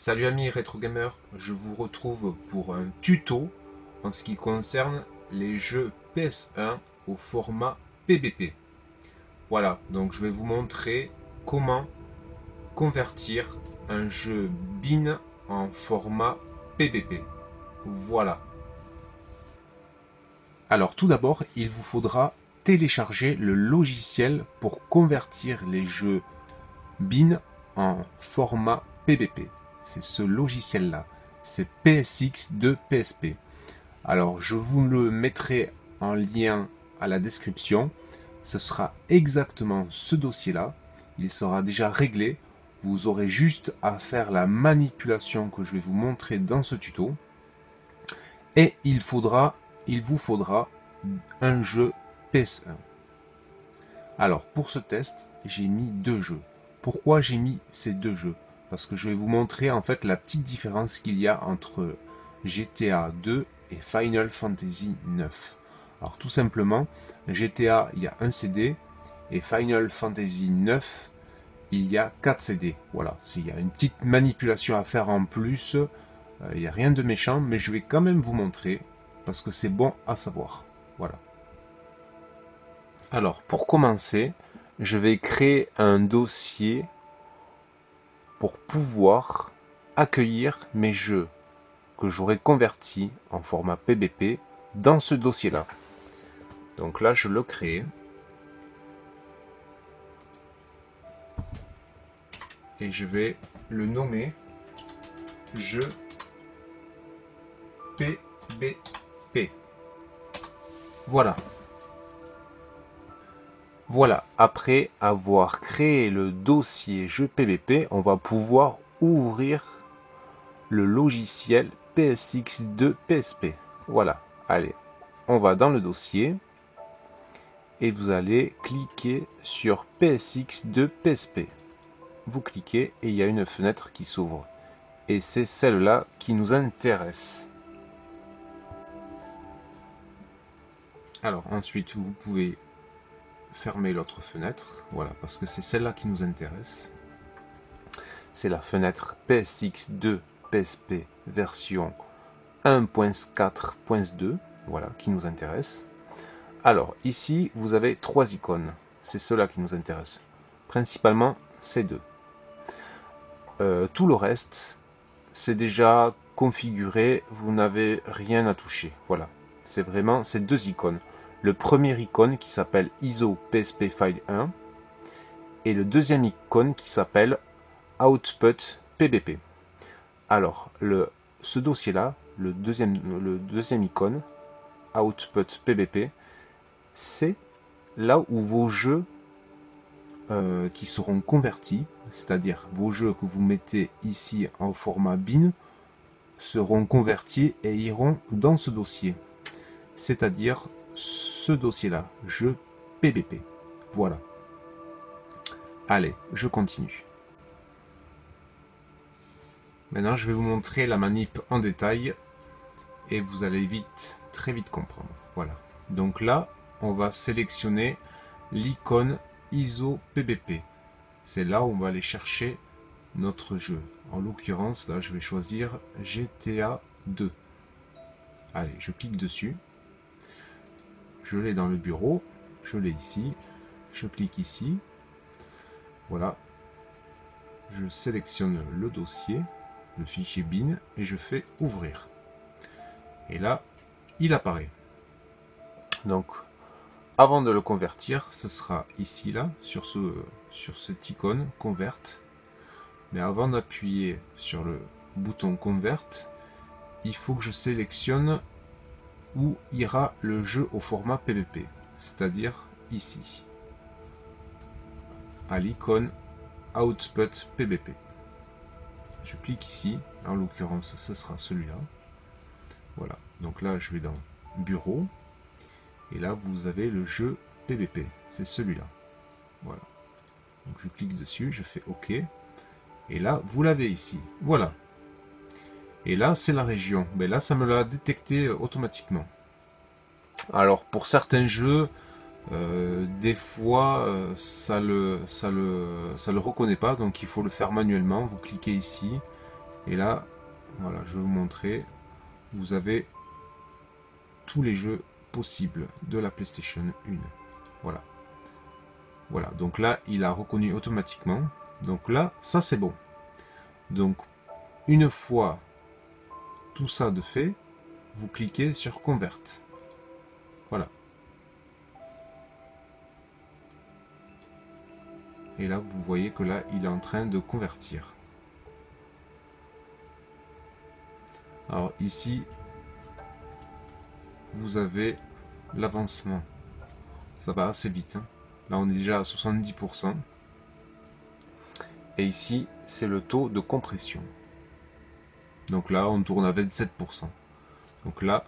Salut amis rétro-gamers, je vous retrouve pour un tuto en ce qui concerne les jeux PS1 au format PBP. Voilà, donc je vais vous montrer comment convertir un jeu BIN en format PBP. Voilà. Alors tout d'abord, il vous faudra télécharger le logiciel pour convertir les jeux BIN en format PBP. C'est ce logiciel là, c'est PSX2PSP. Alors je vous le mettrai en lien à la description. Ce sera exactement ce dossier là, il sera déjà réglé. Vous aurez juste à faire la manipulation que je vais vous montrer dans ce tuto. Et il vous faudra un jeu PS1. Alors pour ce test, j'ai mis deux jeux. Pourquoi j'ai mis ces deux jeux? Parce que je vais vous montrer en fait la petite différence qu'il y a entre GTA 2 et Final Fantasy 9. Alors tout simplement, GTA, il y a un CD, et Final Fantasy 9, il y a 4 CD. Voilà, il y a une petite manipulation à faire en plus, il n'y a rien de méchant, mais je vais quand même vous montrer, parce que c'est bon à savoir. Voilà. Alors pour commencer, je vais créer un dossier pour pouvoir accueillir mes jeux que j'aurai convertis en format PBP dans ce dossier-là. Donc là, je le crée. Et je vais le nommer jeu PBP. Voilà. Voilà, après avoir créé le dossier jeu PBP, on va pouvoir ouvrir le logiciel PSX2PSP. Voilà, allez, on va dans le dossier et vous allez cliquer sur PSX2PSP. Vous cliquez et il y a une fenêtre qui s'ouvre. Et c'est celle-là qui nous intéresse. Alors ensuite, vous pouvez fermer l'autre fenêtre, voilà, parce que c'est celle-là qui nous intéresse. C'est la fenêtre PSX2 PSP version 1.4.2, voilà, qui nous intéresse. Alors ici, vous avez trois icônes, c'est cela qui nous intéresse, principalement ces deux. Tout le reste, c'est déjà configuré, vous n'avez rien à toucher, voilà. C'est vraiment ces deux icônes. Le premier icône qui s'appelle ISO-PSP-FILE-1 et le deuxième icône qui s'appelle OUTPUT-PBP. Alors, ce dossier-là, le deuxième icône, OUTPUT-PBP, c'est là où vos jeux qui seront convertis, c'est-à-dire vos jeux que vous mettez ici en format BIN, seront convertis et iront dans ce dossier. C'est-à-dire ce dossier là, jeu PBP. Voilà. Allez, je continue. Maintenant, je vais vous montrer la manip en détail et vous allez vite, très vite comprendre. Voilà. Donc là, on va sélectionner l'icône ISO PBP. C'est là où on va aller chercher notre jeu. En l'occurrence, là, je vais choisir GTA 2. Allez, je clique dessus. Je l'ai dans le bureau, je l'ai ici, je clique ici, voilà, je sélectionne le dossier, le fichier BIN et je fais ouvrir. Et là, il apparaît. Donc, avant de le convertir, ce sera ici, là, sur cette icône, Convert. Mais avant d'appuyer sur le bouton Convert, il faut que je sélectionne où ira le jeu au format PBP, c'est-à-dire ici, à l'icône Output PBP. Je clique ici, en l'occurrence ce sera celui-là. Voilà, donc là je vais dans Bureau, et là vous avez le jeu PBP, c'est celui-là. Voilà, donc je clique dessus, je fais OK, et là vous l'avez ici, voilà. Et là, c'est la région. Mais là, ça me l'a détecté automatiquement. Alors, pour certains jeux, des fois, ça le reconnaît pas. Donc, il faut le faire manuellement. Vous cliquez ici Et là, voilà, je vais vous montrer, vous avez tous les jeux possibles de la PlayStation 1. Voilà. Voilà, donc là, il a reconnu automatiquement. Donc là, ça c'est bon. Donc, une fois tout ça de fait, vous cliquez sur Convert. Voilà. Et là, vous voyez que là, il est en train de convertir. Alors ici, vous avez l'avancement. Ça va assez vite, hein. Là, on est déjà à 70%. Et ici, c'est le taux de compression. Donc là, on tourne à 27%. Donc là,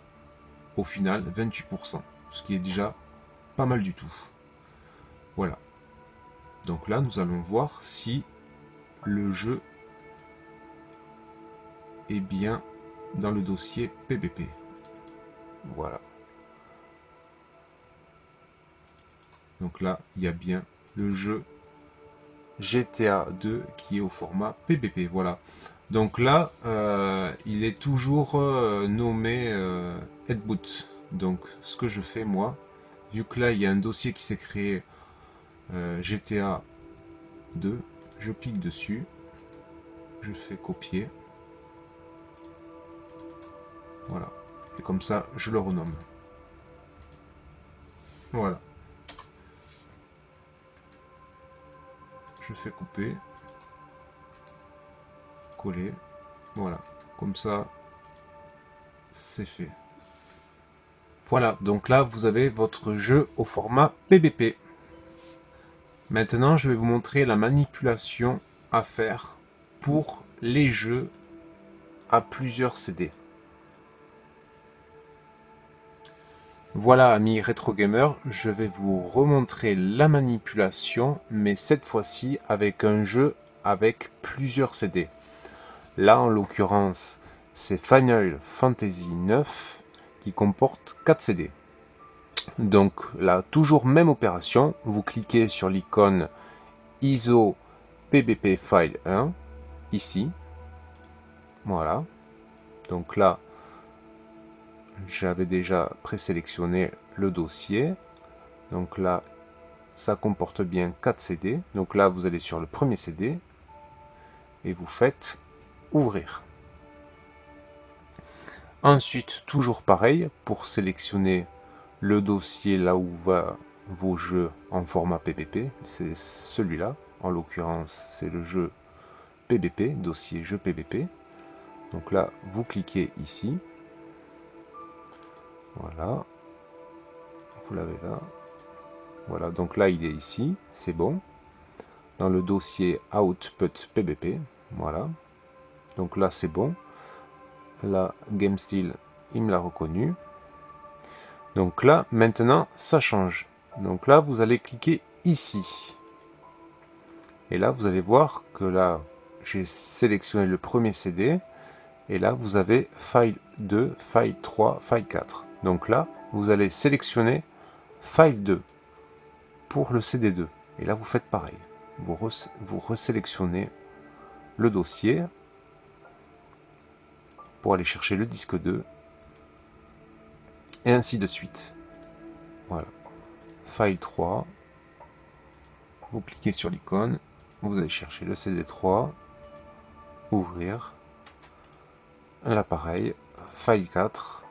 au final, 28%. Ce qui est déjà pas mal du tout. Voilà. Donc là, nous allons voir si le jeu est bien dans le dossier PBP. Voilà. Donc là, il y a bien le jeu GTA 2 qui est au format PBP. Voilà. Donc là, il est toujours nommé Eboot. Donc, ce que je fais, moi, vu que là, il y a un dossier qui s'est créé GTA 2, je clique dessus, je fais copier, voilà, et comme ça je le renomme, voilà, je fais couper, coller, voilà, comme ça c'est fait. Voilà, donc là vous avez votre jeu au format PBP. Maintenant, je vais vous montrer la manipulation à faire pour les jeux à plusieurs CD. Voilà, amis rétro gamers, je vais vous remontrer la manipulation, mais cette fois-ci avec un jeu avec plusieurs CD. Là, en l'occurrence, c'est Final Fantasy IX qui comporte 4 CD. Donc là, toujours même opération, vous cliquez sur l'icône ISO-PBP-FILE-1, ici. Voilà. Donc là, j'avais déjà présélectionné le dossier. Donc là, ça comporte bien 4 CD. Donc là, vous allez sur le premier CD et vous faites ouvrir. Ensuite, toujours pareil, pour sélectionner le dossier là où va vos jeux en format PBP, c'est celui-là, en l'occurrence c'est le jeu PBP, dossier jeu PBP. Donc là vous cliquez ici, voilà, vous l'avez là, voilà, donc là il est ici, c'est bon, dans le dossier Output-PBP, voilà, donc là c'est bon, la Game Style il me l'a reconnu. Donc là, maintenant, ça change. Donc là, vous allez cliquer ici. Et là, vous allez voir que là, j'ai sélectionné le premier CD. Et là, vous avez File 2, File 3, File 4. Donc là, vous allez sélectionner File 2 pour le CD2. Et là, vous faites pareil. Vous resélectionnez le dossier pour aller chercher le disque 2. Et ainsi de suite. Voilà. File 3. Vous cliquez sur l'icône. Vous allez chercher le CD3. Ouvrir. L'appareil. File 4.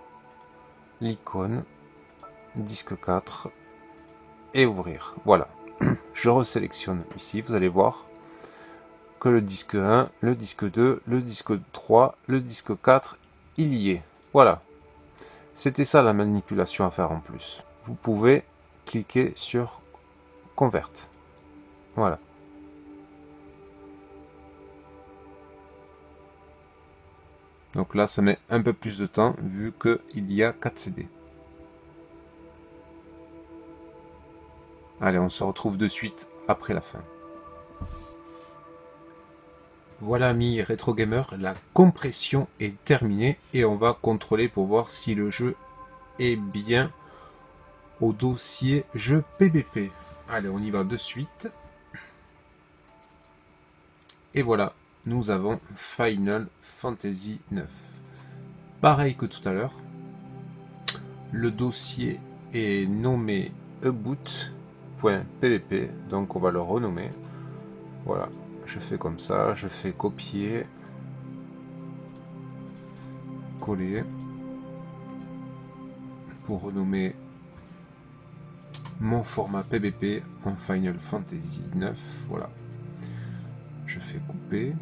L'icône. Disque 4. Et ouvrir. Voilà. Je resélectionne ici. Vous allez voir que le disque 1, le disque 2, le disque 3, le disque 4, il y est. Voilà. C'était ça la manipulation à faire en plus. Vous pouvez cliquer sur Convert. Voilà. Donc là, ça met un peu plus de temps vu qu'il y a 4 CD. Allez, on se retrouve de suite après la fin. Voilà, amis rétro gamers, la compression est terminée et on va contrôler pour voir si le jeu est bien au dossier jeu PBP. Allez, on y va de suite. Et voilà, nous avons Final Fantasy IX. Pareil que tout à l'heure, le dossier est nommé Eboot.pbp, donc on va le renommer. Voilà, je fais comme ça, je fais copier, coller, pour renommer mon format PBP en Final Fantasy 9. Voilà, je fais couper,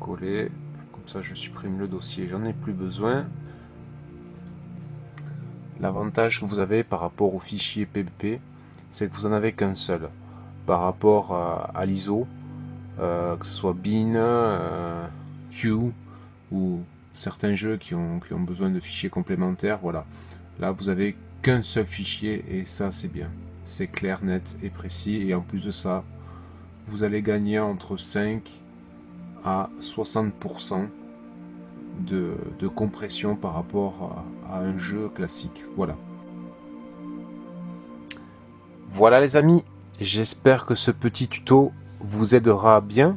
coller, comme ça je supprime le dossier, j'en ai plus besoin. L'avantage que vous avez par rapport au fichier PBP, c'est que vous en avez qu'un seul. Par rapport à l'ISO, que ce soit Bin, Q ou certains jeux qui ont besoin de fichiers complémentaires, voilà. Là, vous avez qu'un seul fichier et ça, c'est bien. C'est clair, net et précis. Et en plus de ça, vous allez gagner entre 5 à 60% de compression par rapport à un jeu classique. Voilà. Voilà les amis. J'espère que ce petit tuto vous aidera bien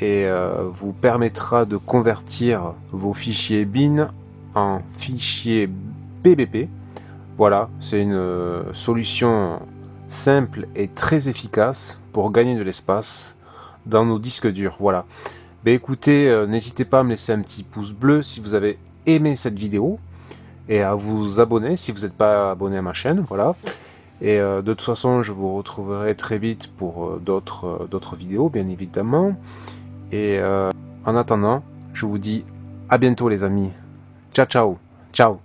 et vous permettra de convertir vos fichiers BIN en fichiers PBP. Voilà, c'est une solution simple et très efficace pour gagner de l'espace dans nos disques durs. Voilà. Ben écoutez, n'hésitez pas à me laisser un petit pouce bleu si vous avez aimé cette vidéo et à vous abonner si vous n'êtes pas abonné à ma chaîne. Voilà. Et de toute façon, je vous retrouverai très vite pour d'autres vidéos, bien évidemment. Et en attendant, je vous dis à bientôt les amis. Ciao, ciao. Ciao.